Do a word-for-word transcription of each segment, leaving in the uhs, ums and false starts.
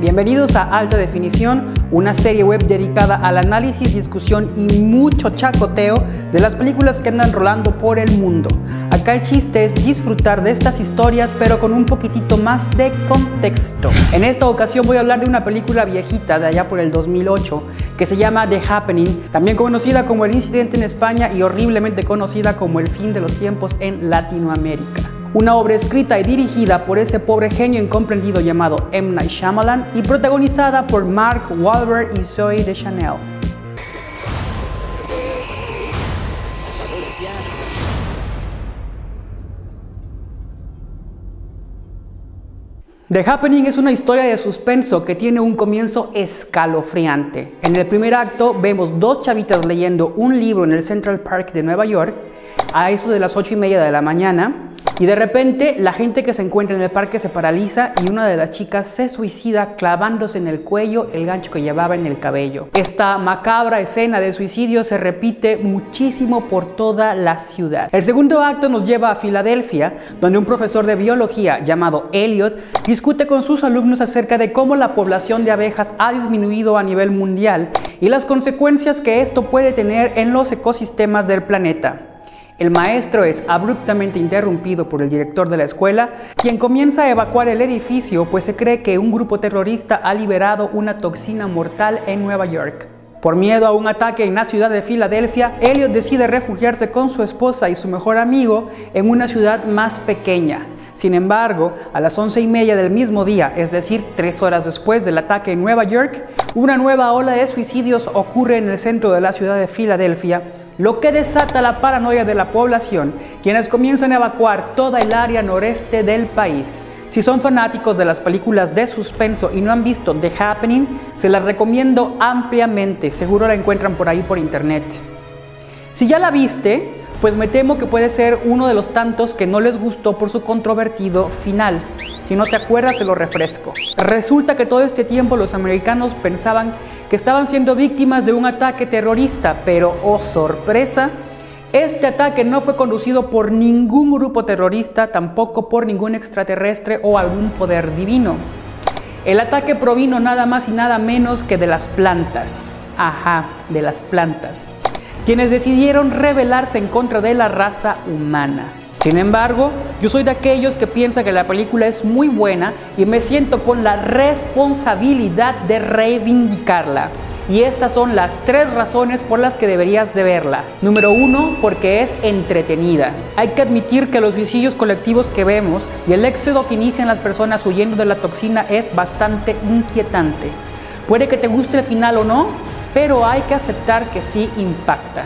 Bienvenidos a Alta Definición, una serie web dedicada al análisis, discusión y mucho chacoteo de las películas que andan rolando por el mundo. Acá el chiste es disfrutar de estas historias, pero con un poquitito más de contexto. En esta ocasión voy a hablar de una película viejita de allá por el dos mil ocho que se llama The Happening, también conocida como El Incidente en España y horriblemente conocida como El Fin de los Tiempos en Latinoamérica. Una obra escrita y dirigida por ese pobre genio incomprendido llamado M. Night Shyamalan y protagonizada por Mark Wahlberg y Zooey Deschanel. The Happening es una historia de suspenso que tiene un comienzo escalofriante. En el primer acto vemos dos chavitas leyendo un libro en el Central Park de Nueva York a eso de las ocho y media de la mañana. Y de repente la gente que se encuentra en el parque se paraliza y una de las chicas se suicida clavándose en el cuello el gancho que llevaba en el cabello. Esta macabra escena de suicidio se repite muchísimo por toda la ciudad. El segundo acto nos lleva a Filadelfia, donde un profesor de biología llamado Elliot discute con sus alumnos acerca de cómo la población de abejas ha disminuido a nivel mundial y las consecuencias que esto puede tener en los ecosistemas del planeta. El maestro es abruptamente interrumpido por el director de la escuela, quien comienza a evacuar el edificio, pues se cree que un grupo terrorista ha liberado una toxina mortal en Nueva York. Por miedo a un ataque en la ciudad de Filadelfia, Elliot decide refugiarse con su esposa y su mejor amigo en una ciudad más pequeña. Sin embargo, a las once y media del mismo día, es decir, tres horas después del ataque en Nueva York, una nueva ola de suicidios ocurre en el centro de la ciudad de Filadelfia, lo que desata la paranoia de la población, quienes comienzan a evacuar toda el área noreste del país. Si son fanáticos de las películas de suspenso y no han visto The Happening, se las recomiendo ampliamente, seguro la encuentran por ahí por internet. Si ya la viste, pues me temo que puede ser uno de los tantos que no les gustó por su controvertido final. Si no te acuerdas, te lo refresco. Resulta que todo este tiempo los americanos pensaban que estaban siendo víctimas de un ataque terrorista, pero oh sorpresa, este ataque no fue conducido por ningún grupo terrorista, tampoco por ningún extraterrestre o algún poder divino. El ataque provino nada más y nada menos que de las plantas. Ajá, de las plantas. Quienes decidieron rebelarse en contra de la raza humana. Sin embargo, yo soy de aquellos que piensan que la película es muy buena y me siento con la responsabilidad de reivindicarla. Y estas son las tres razones por las que deberías de verla. Número uno, porque es entretenida. Hay que admitir que los suicidios colectivos que vemos y el éxodo que inician las personas huyendo de la toxina es bastante inquietante. Puede que te guste el final o no, pero hay que aceptar que sí impacta.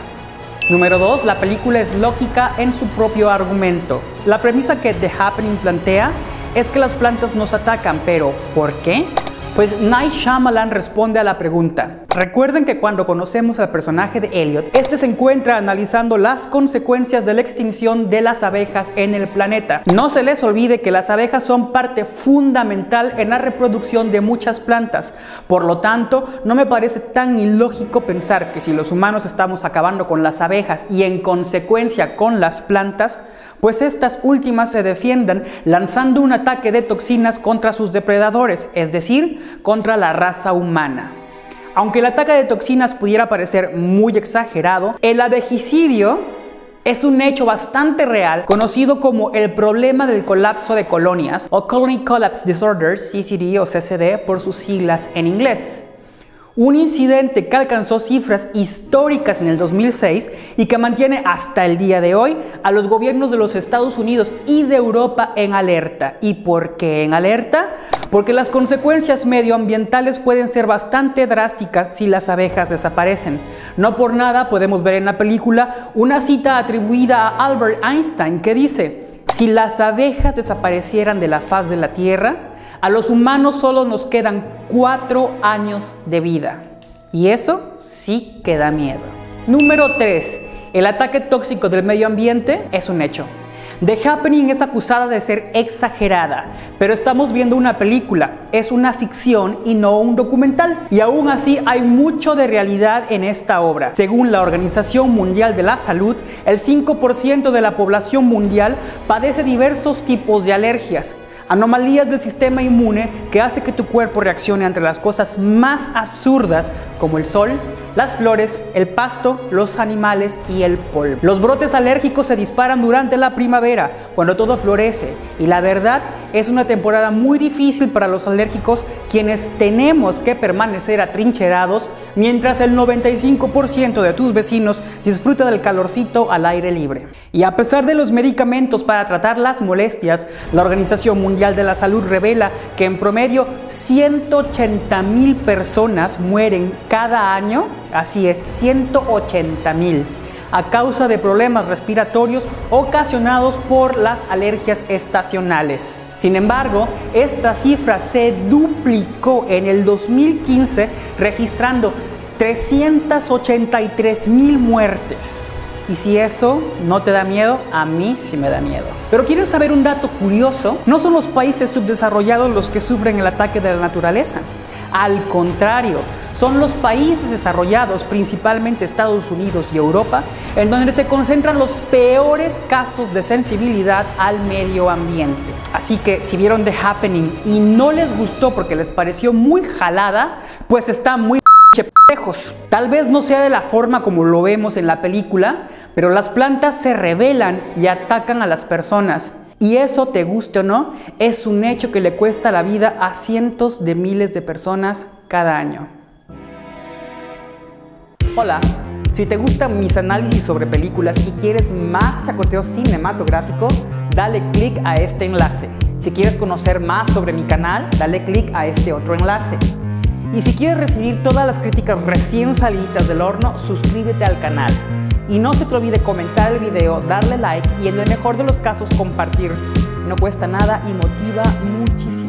Número dos, la película es lógica en su propio argumento. La premisa que The Happening plantea es que las plantas nos atacan, pero ¿por qué? Pues Night Shyamalan responde a la pregunta. Recuerden que cuando conocemos al personaje de Elliot, este se encuentra analizando las consecuencias de la extinción de las abejas en el planeta. No se les olvide que las abejas son parte fundamental en la reproducción de muchas plantas. Por lo tanto, no me parece tan ilógico pensar que si los humanos estamos acabando con las abejas y en consecuencia con las plantas, pues estas últimas se defiendan lanzando un ataque de toxinas contra sus depredadores, es decir, contra la raza humana. Aunque el ataque de toxinas pudiera parecer muy exagerado, el abejicidio es un hecho bastante real, conocido como el problema del colapso de colonias, o Colony Collapse Disorder, C C D o C C D por sus siglas en inglés. Un incidente que alcanzó cifras históricas en el dos mil seis y que mantiene hasta el día de hoy a los gobiernos de los Estados Unidos y de Europa en alerta. ¿Y por qué en alerta? Porque las consecuencias medioambientales pueden ser bastante drásticas si las abejas desaparecen. No por nada podemos ver en la película una cita atribuida a Albert Einstein que dice: si las abejas desaparecieran de la faz de la Tierra, a los humanos solo nos quedan cuatro años de vida. Y eso sí que da miedo. Número tres. El ataque tóxico del medio ambiente es un hecho. The Happening es acusada de ser exagerada, pero estamos viendo una película, es una ficción y no un documental. Y aún así hay mucho de realidad en esta obra. Según la Organización Mundial de la Salud, el cinco por ciento de la población mundial padece diversos tipos de alergias. anomalías del sistema inmune que hace que tu cuerpo reaccione ante las cosas más absurdas como el sol, las flores, el pasto, los animales y el polvo. Los brotes alérgicos se disparan durante la primavera, cuando todo florece, y la verdad es una temporada muy difícil para los alérgicos, quienes tenemos que permanecer atrincherados mientras el noventa y cinco por ciento de tus vecinos disfruta del calorcito al aire libre. Y a pesar de los medicamentos para tratar las molestias, la Organización Mundial de la Salud revela que en promedio ciento ochenta mil personas mueren cada año, así es, ciento ochenta mil, a causa de problemas respiratorios ocasionados por las alergias estacionales. Sin embargo, esta cifra se duplicó en el dos mil quince, registrando trescientas ochenta y tres mil muertes. Y si eso no te da miedo, a mí sí me da miedo. Pero ¿quieren saber un dato curioso? No son los países subdesarrollados los que sufren el ataque de la naturaleza. Al contrario, son los países desarrollados, principalmente Estados Unidos y Europa, en donde se concentran los peores casos de sensibilidad al medio ambiente. Así que si vieron The Happening y no les gustó porque les pareció muy jalada, pues está muy... Tal vez no sea de la forma como lo vemos en la película, pero las plantas se rebelan y atacan a las personas. Y eso, te guste o no, es un hecho que le cuesta la vida a cientos de miles de personas cada año. Hola, si te gustan mis análisis sobre películas y quieres más chacoteo cinematográfico, dale click a este enlace. Si quieres conocer más sobre mi canal, dale click a este otro enlace. Y si quieres recibir todas las críticas recién saliditas del horno, suscríbete al canal. Y no se te olvide comentar el video, darle like y en el mejor de los casos compartir. No cuesta nada y motiva muchísimo.